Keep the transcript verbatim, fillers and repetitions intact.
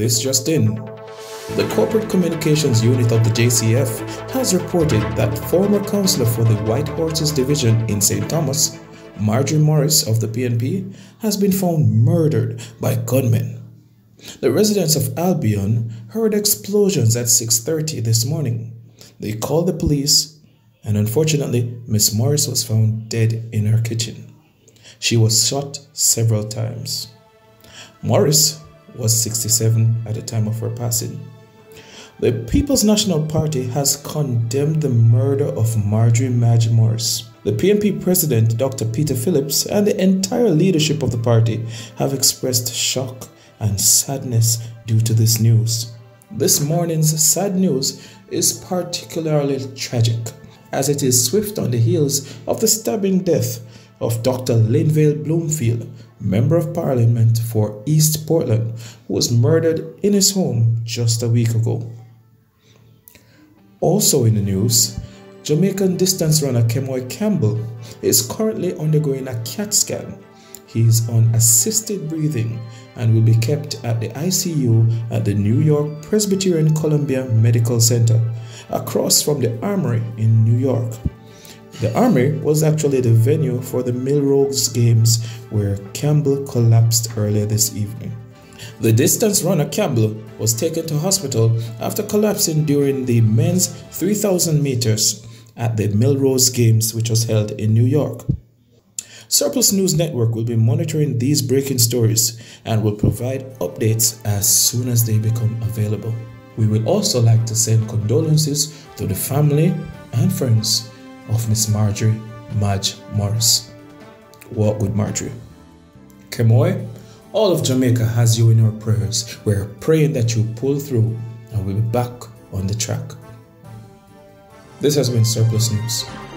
This just in. The Corporate Communications Unit of the J C F has reported that former councillor for the White Horses Division in Saint Thomas, Marjorie Morris of the P N P, has been found murdered by gunmen. The residents of Albion heard explosions at six thirty this morning. They called the police, and unfortunately, Miss Morris was found dead in her kitchen. She was shot several times. Morris was sixty-seven at the time of her passing. The People's National Party has condemned the murder of Marjorie Madge Morris. The P N P president, Doctor Peter Phillips, and the entire leadership of the party have expressed shock and sadness due to this news. This morning's sad news is particularly tragic, as it is swift on the heels of the stabbing death of Doctor Lynvale Bloomfield, Member of Parliament for East Portland, who was murdered in his home just a week ago. Also in the news, Jamaican distance runner Kemoy Campbell is currently undergoing a C A T scan. He is on assisted breathing and will be kept at the I C U at the New York Presbyterian Columbia Medical Center, across from the Armory in New York. The Armory was actually the venue for the Millrose Games, where Campbell collapsed earlier this evening. The distance runner Campbell was taken to hospital after collapsing during the men's three thousand meters at the Millrose Games, which was held in New York. Sirplus News Network will be monitoring these breaking stories and will provide updates as soon as they become available. We would also like to send condolences to the family and friends of Miss Marjorie Madge Morris. Walk with Marjorie. Kemoy, all of Jamaica has you in our prayers. We're praying that you pull through and we'll be back on the track. This has been Sirplus News.